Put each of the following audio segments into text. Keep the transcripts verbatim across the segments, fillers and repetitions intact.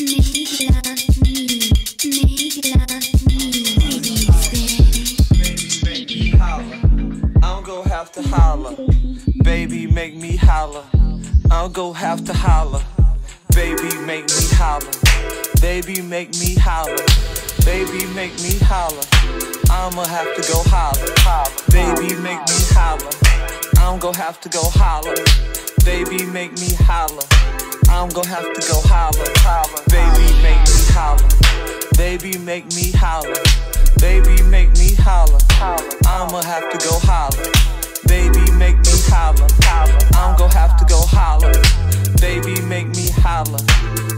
Holler. Baby, make me holler. I'll go have to holler. Baby, make me holler. Baby, make me holler. Baby, make me holler. I'ma have to go holler. Baby, make me holler. I'm gonna have to go holler. Baby, make me holler. I'm gonna have to go holler. Baby, make me holler. Baby, make me holler. Baby, make me holler. I'ma have to go holler. Baby, make me holler. I'm gon' have to go holler. Baby, make me holler.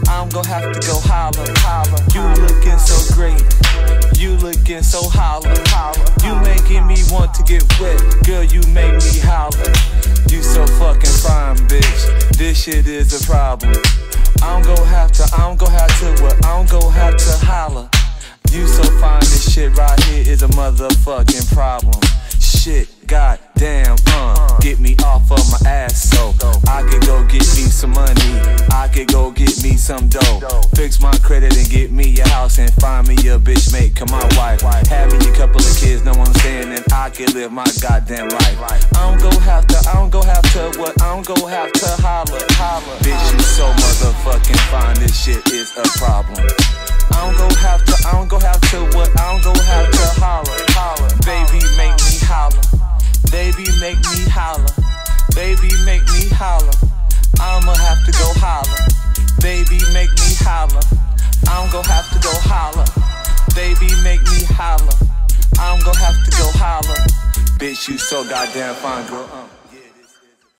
I'm gon' have to go holler. You lookin' so great. You lookin' so holler. You making me want to get wet. Girl, you make me holler. You so fucking fine, bitch. This shit is a problem. I'm gon' have to, I'm gon' have to, well, I'm gon' have to holler. You so fine, this shit right here is a motherfucking problem. Shit, goddamn, uh, get me off of my ass so I could go get me some money, I could go get me some dough, fix my credit and get me a house and find me a bitch mate, come my wife, having a couple of kids, know what I'm saying, and I can live my goddamn life. I don't go have to, I don't go have to, what, I don't go have to holler, holler, bitch, you so motherfucking fine, this shit is a problem. I don't go have to, I don't go have to, what, I don't go have to holler, holler, baby, make me holler, baby, make me holler, baby, make me holler, I'ma have to go holler, baby, make me holler, I'm gonna have to go holler, baby, make me holler, I'm gonna have to go holler, bitch, you so goddamn fine, girl, uh.